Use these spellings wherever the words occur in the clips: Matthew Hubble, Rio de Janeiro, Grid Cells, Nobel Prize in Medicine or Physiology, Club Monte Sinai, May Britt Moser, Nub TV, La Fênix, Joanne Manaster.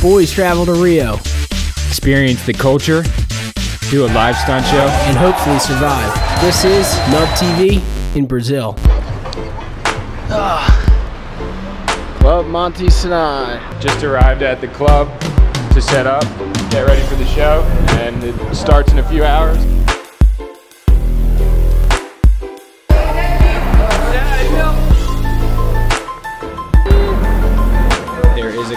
boys travel to Rio, experience the culture, do a live stunt show, and hopefully survive. This is Nub TV in Brazil. Club Monte Sinai. Just arrived at the club to set up, get ready for the show, and it starts in a few hours.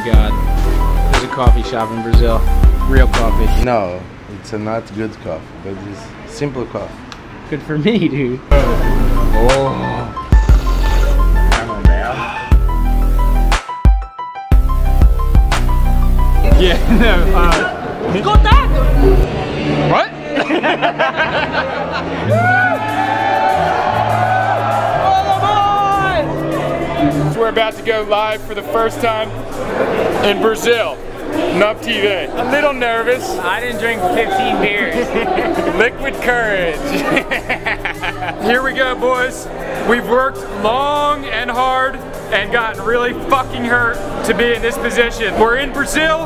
God. There's a coffee shop in Brazil. Real coffee. No, it's not good coffee, but it's simple coffee. Good for me, dude. Oh. Come on, man. Yeah, no. What? We're about to go live for the first time in Brazil, Nub TV. A little nervous. I didn't drink 15 beers. Liquid courage. Here we go, boys. We've worked long and hard and gotten really fucking hurt to be in this position. We're in Brazil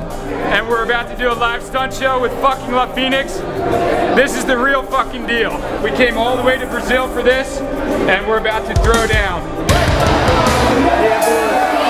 and we're about to do a live stunt show with fucking La Fênix. This is the real fucking deal. We came all the way to Brazil for this and we're about to throw down. Yeah, boy.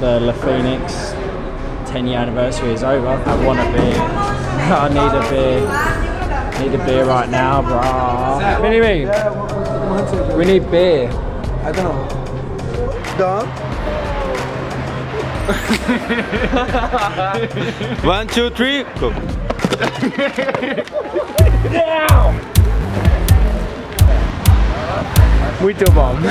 The La Fênix 10-year anniversary is over. I want a beer. I need a beer. Need a beer right now, brah. What do you mean? We need beer. I don't know. Dog. 1, 2, 3. Go. Down. Muito bom.